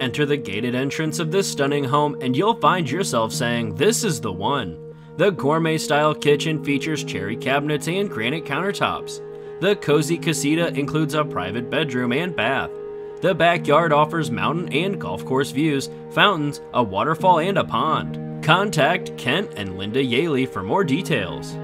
Enter the gated entrance of this stunning home and you'll find yourself saying, this is the one. The gourmet-style kitchen features cherry cabinets and granite countertops. The cozy casita includes a private bedroom and bath. The backyard offers mountain and golf course views, fountains, a waterfall, and a pond. Contact Kent and Linda Yaley for more details.